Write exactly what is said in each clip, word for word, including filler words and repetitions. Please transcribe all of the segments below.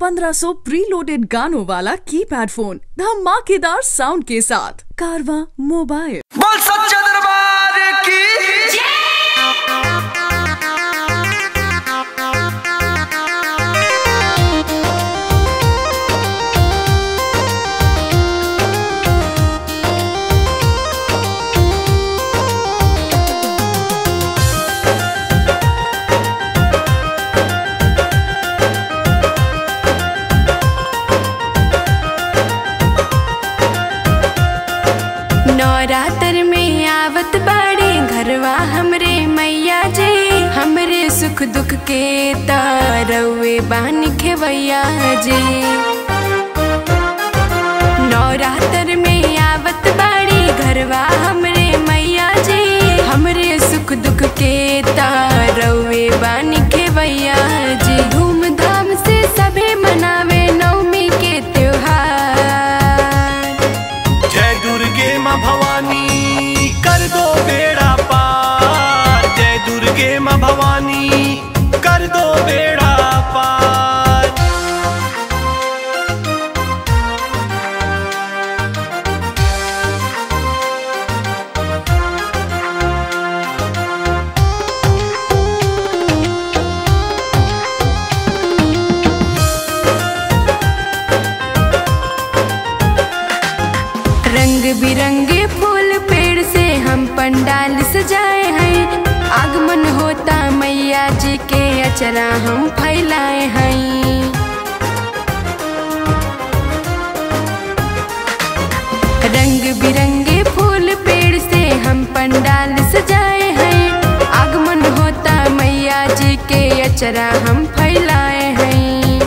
पंद्रह सौ प्रीलोडेड गानों वाला कीपैड फोन धमाकेदार साउंड के साथ कारवां मोबाइल। बोल सच्चा दरबार की नवरात्र में आवत बाड़ी घरवा हमरे मैया जी, हमरे सुख दुख के तारवे बान खेवैया जी। नवरात्र में आवत बाड़ी घरवा हमरे मैया जी, हमरे सुख दुख के तारवे बान खेवैया जी। धूमधाम से सभी मनावे नवमी के त्योहार, जय दुर्गे माँ भवानी कर दो बेड़ा पार, जय दुर्गे माँ भवानी कर दो बेड़ा पार। रंग बिरंगे फूल पेड़ से हम पंडाल सजाए हैं, आगमन होता मैया जी के अचरा हम फैलाए हैं। रंग बिरंगे फूल पेड़ से हम पंडाल सजाए हैं, आगमन होता मैया जी के अचरा हम फैलाए हैं।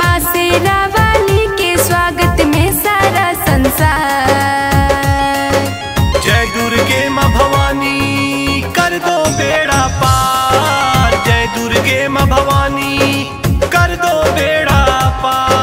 माँ शेरा वाली के स्वागत में सारा संसार, जय दुर्गे माँ भवानी कर दो बेड़ा पार, जय दुर्गे माँ भवानी कर दो बेड़ा पार।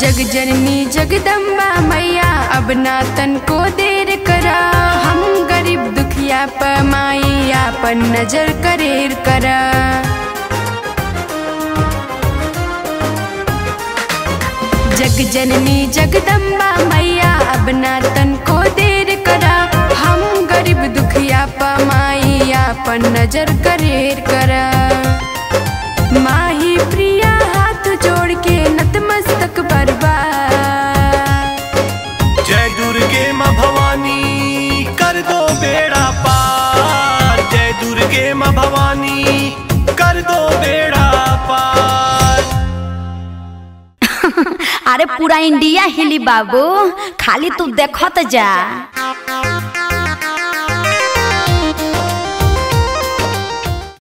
जग जननी जगदम्बा मैया अब ना तन को देर करा, हम गरीब दुखिया पर माई आपन नजर करेर करा। जग जननी जगदम्बा मैया अब ना तन को देर करा, हम गरीब दुखिया पर माई आपन नजर करेर करा। माही प्रिया हाथ जोड़ के नतमस्तक बरबार, जय दुर्गे माँ भवानी कर दो बेड़ा पार, जय दुर्गे माँ भवानी कर दो बेड़ा पार। अरे पूरा इंडिया हिली बाबू, खाली तू देखत जा।